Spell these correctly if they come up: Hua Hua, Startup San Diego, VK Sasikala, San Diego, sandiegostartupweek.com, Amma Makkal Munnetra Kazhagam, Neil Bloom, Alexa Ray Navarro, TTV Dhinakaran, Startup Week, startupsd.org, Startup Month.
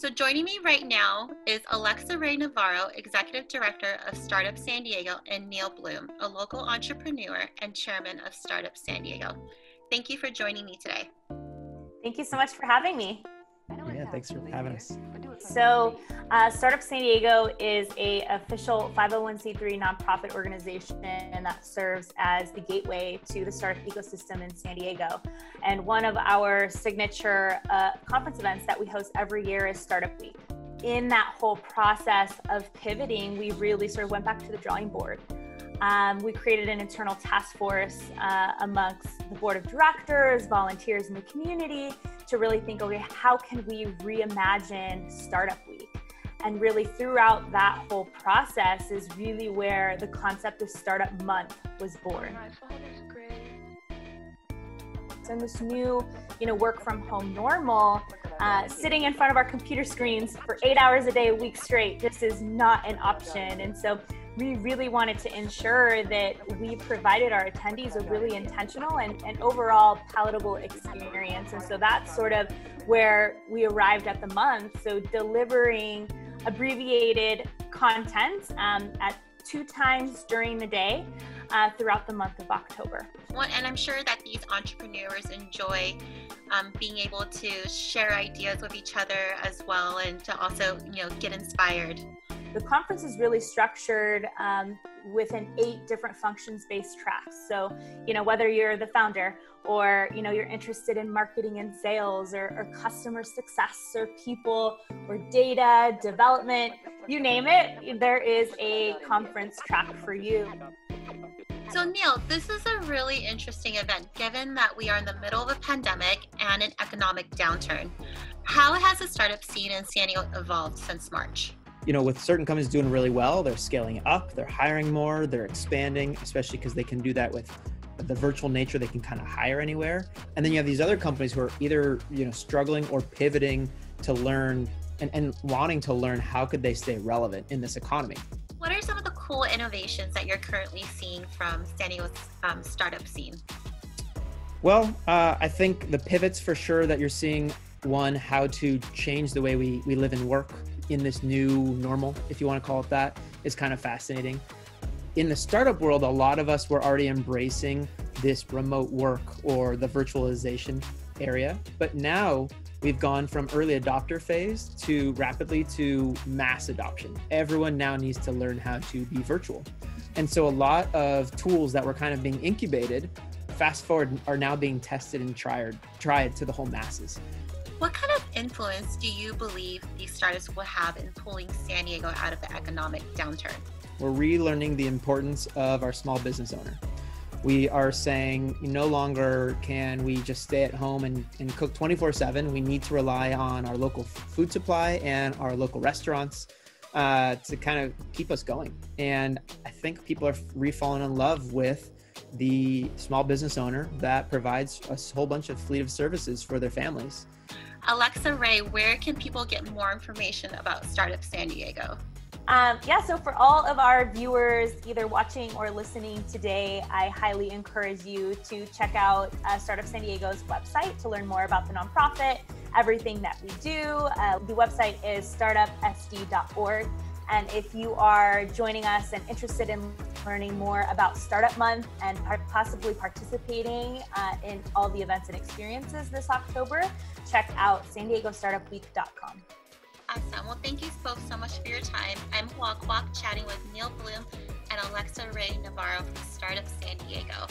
So joining me right now is Alexa Ray Navarro, Executive Director of Startup San Diego, and Neil Bloom, a local entrepreneur and chairman of Startup San Diego. Thank you for joining me today. Thank you so much for having me. Yeah, thanks for having us. So Startup San Diego is an official 501c3 nonprofit organization that serves as the gateway to the startup ecosystem in San Diego. And one of our signature conference events that we host every year is Startup Week. In that whole process of pivoting, we really sort of went back to the drawing board. We created an internal task force amongst the board of directors, volunteers in the community to really think, okay, how can we reimagine Startup Week? And really throughout that whole process is really where the concept of Startup Month was born. So in this new, work from home normal, sitting in front of our computer screens for 8 hours a day, a week straight, this is not an option. And so we really wanted to ensure that we provided our attendees a really intentional and overall palatable experience. And so that's sort of where we arrived at the month. So delivering abbreviated content at 2 times during the day throughout the month of October. Well, and I'm sure that these entrepreneurs enjoy being able to share ideas with each other as well, and to also, get inspired. The conference is really structured within 8 different functions-based tracks. So, whether you're the founder or, you're interested in marketing and sales or customer success or people or data, development, you name it, there is a conference track for you. So Neil, this is a really interesting event given that we are in the middle of a pandemic and an economic downturn. How has the startup scene in San Diego evolved since March? With certain companies doing really well, they're scaling up, they're hiring more, they're expanding, especially because they can do that with the virtual nature. They can kind of hire anywhere. And then you have these other companies who are either, struggling or pivoting to learn and wanting to learn how could they stay relevant in this economy. What are some of the cool innovations that you're currently seeing from San Diego's startup scene? Well, I think the pivots for sure that you're seeing, one, how to change the way we live and work in this new normal, if you want to call it that, is kind of fascinating. In the startup world, a lot of us were already embracing this remote work or the virtualization area, but now we've gone from early adopter phase to rapidly to mass adoption. Everyone now needs to learn how to be virtual. And so a lot of tools that were kind of being incubated, fast forward, are now being tested and tried to the whole masses. What kind of influence do you believe these startups will have in pulling San Diego out of the economic downturn? We're relearning the importance of our small business owner. We are saying no longer can we just stay at home and cook 24/7. We need to rely on our local food supply and our local restaurants to kind of keep us going. And I think people are re-falling in love with the small business owner that provides a whole bunch of fleet of services for their families. Alexa Ray, where can people get more information about Startup San Diego? So for all of our viewers, either watching or listening today, I highly encourage you to check out Startup San Diego's website to learn more about the nonprofit, everything that we do. The website is startupsd.org. And if you are joining us and interested in learning more about Startup Month and possibly participating in all the events and experiences this October, check out sandiegostartupweek.com. Awesome. Well, thank you both so much for your time. I'm Hua Hua, chatting with Neil Bloom and Alexa Ray Navarro from Startup San Diego.